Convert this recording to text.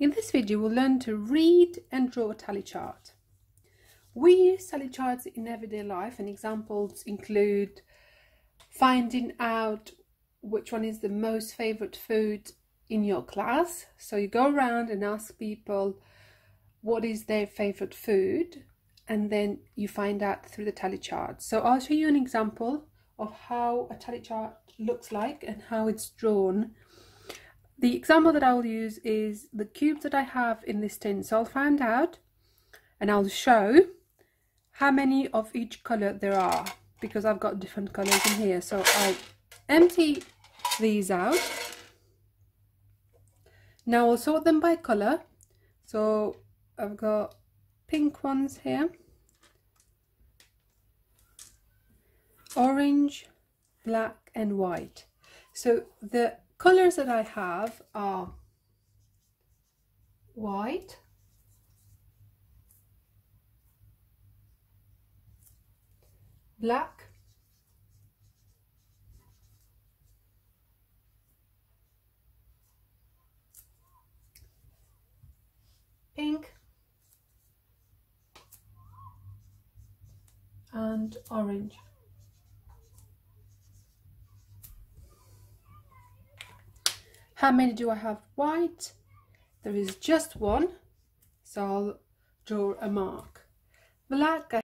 In this video, we'll learn to read and draw a tally chart. We use tally charts in everyday life, and examples include finding out which one is the most favourite food in your class. So you go around and ask people what is their favourite food, and then you find out through the tally chart. So I'll show you an example of how a tally chart looks like and how it's drawn. The example that I'll use is the cubes that I have in this tin. So I'll find out and I'll show how many of each colour there are, because I've got different colours in here. So I empty these out. Now I'll sort them by colour. So I've got pink ones here, orange, black and white. So the colours that I have are white, black, pink and orange. How many do I have white? There is just one, so I'll draw a mark. Black,